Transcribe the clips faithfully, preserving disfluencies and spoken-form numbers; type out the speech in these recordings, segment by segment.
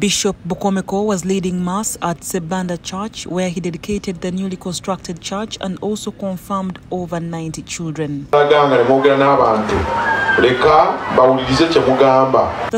Bishop Bukomeko was leading Mass at Sebanda Church, where he dedicated the newly constructed church and also confirmed over ninety children. The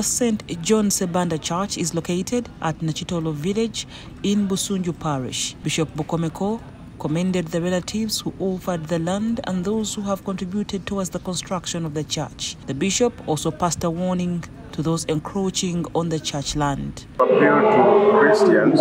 Saint John Sebanda Church is located at Nachitolo Village in Busunju Parish. Bishop Bukomeko commended the relatives who offered the land and those who have contributed towards the construction of the church. The bishop also passed a warning to those encroaching on the church land. Appeal to Christians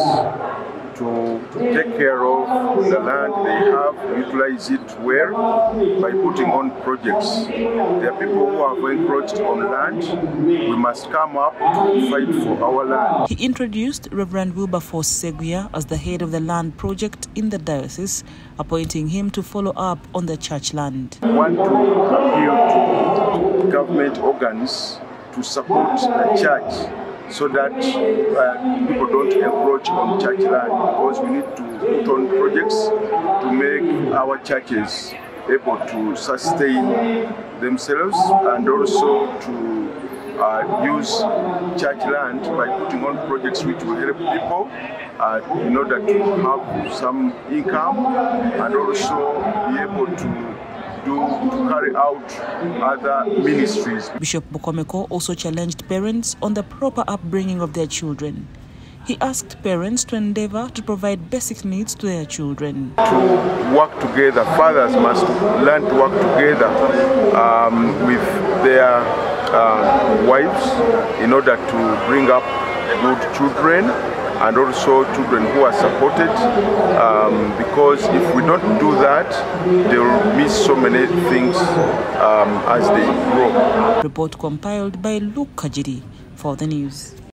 to, to take care of the land they have, utilize it well by putting on projects. There are people who have encroached on land. We must come up to fight for our land. He introduced Reverend Wilberforce Seguia as the head of the land project in the diocese, appointing him to follow up on the church land. I want to appeal to government organs to support the church, so that uh, people don't encroach on church land, because we need to put on projects to make our churches able to sustain themselves, and also to uh, use church land by putting on projects which will help people uh, in order to have some income and also be able to To, to carry out other ministries. Bishop Bukomeko also challenged parents on the proper upbringing of their children. He asked parents to endeavor to provide basic needs to their children. To work together, fathers must learn to work together um, with their uh, wives in order to bring up good children, and also children who are supported, um, because if we don't do that, they will miss so many things um, as they grow. Report compiled by Luke Kajiri for the news.